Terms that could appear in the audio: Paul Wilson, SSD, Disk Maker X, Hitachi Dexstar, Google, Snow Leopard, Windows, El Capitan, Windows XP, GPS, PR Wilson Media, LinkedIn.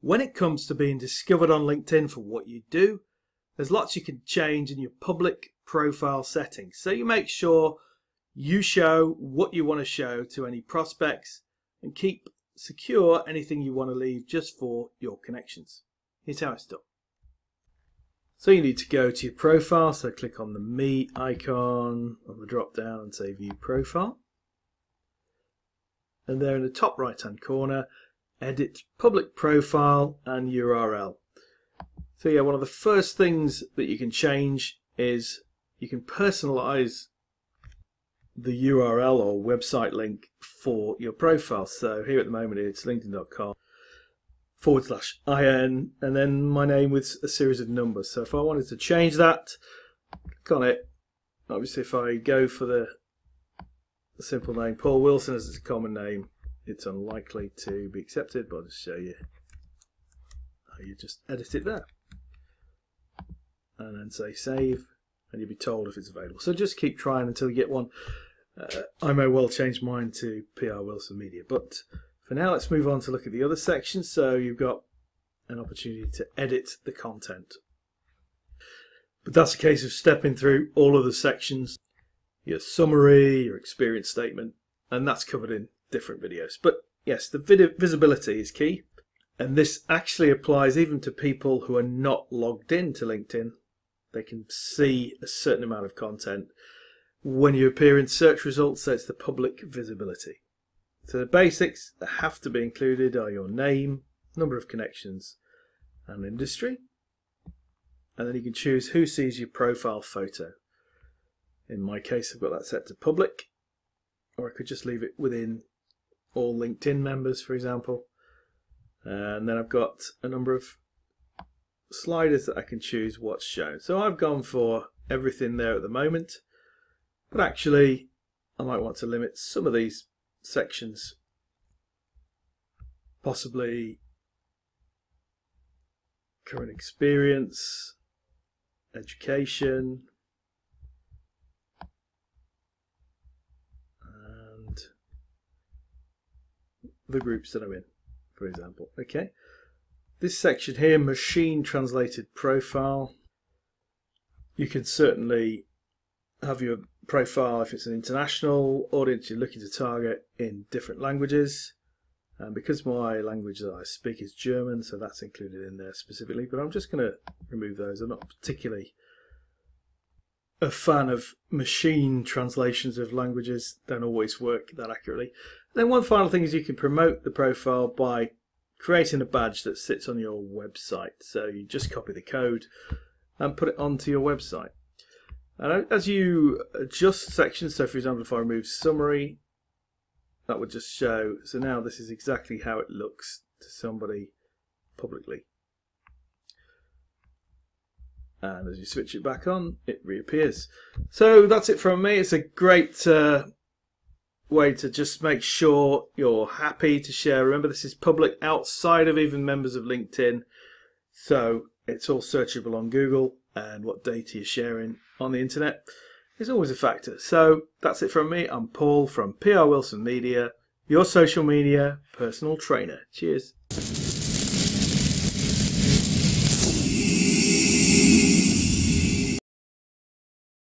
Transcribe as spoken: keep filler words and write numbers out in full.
When it comes to being discovered on LinkedIn for what you do, there's lots you can change in your public profile settings. So you make sure you show what you want to show to any prospects and keep secure anything you want to leave just for your connections. Here's how it's done. So you need to go to your profile, so click on the Me icon on the drop down and say View Profile. And there in the top right hand corner, edit Public Profile and U R L. So yeah, one of the first things that you can change is you can personalize the U R L or website link for your profile. So here at the moment it's linkedin.com forward slash IN and then my name with a series of numbers. So if I wanted to change that, click on it. Obviously if I go for the simple name Paul Wilson as it's a common name, it's unlikely to be accepted, but I'll just show you how you just edit it there. And then say save, and you'll be told if it's available. So just keep trying until you get one. Uh, I may well change mine to P R Wilson Media, but for now let's move on to look at the other section. So you've got an opportunity to edit the content. But that's a case of stepping through all of the sections, your summary, your experience statement, and that's covered in different videos. But yes, the video visibility is key. And this actually applies even to people who are not logged in to LinkedIn. They can see a certain amount of content when you appear in search results, so it's the public visibility. So the basics that have to be included are your name, number of connections, and industry. And then you can choose who sees your profile photo. In my case, I've got that set to public, or I could just leave it within all LinkedIn members, for example. And then I've got a number of sliders that I can choose what's shown. So I've gone for everything there at the moment, but actually I might want to limit some of these sections, possibly current experience, education, and the groups that I'm in, for example. Okay, this section here, machine translated profile, you can certainly have your profile, if it's an international audience you're looking to target, in different languages. And because my language that I speak is German, so that's included in there specifically, but I'm just going to remove those. I'm not particularly a fan of machine translations of languages, don't always work that accurately. And then one final thing is you can promote the profile by creating a badge that sits on your website. So you just copy the code and put it onto your website. And as you adjust sections, so for example if I remove summary, that would just show, so now this is exactly how it looks to somebody publicly. And as you switch it back on, it reappears. So that's it from me. It's a great uh, way to just make sure you're happy to share. Remember, this is public outside of even members of LinkedIn. So it's all searchable on Google, and what data you're sharing on the internet is always a factor. So that's it from me. I'm Paul from P R Wilson Media, your social media personal trainer. Cheers.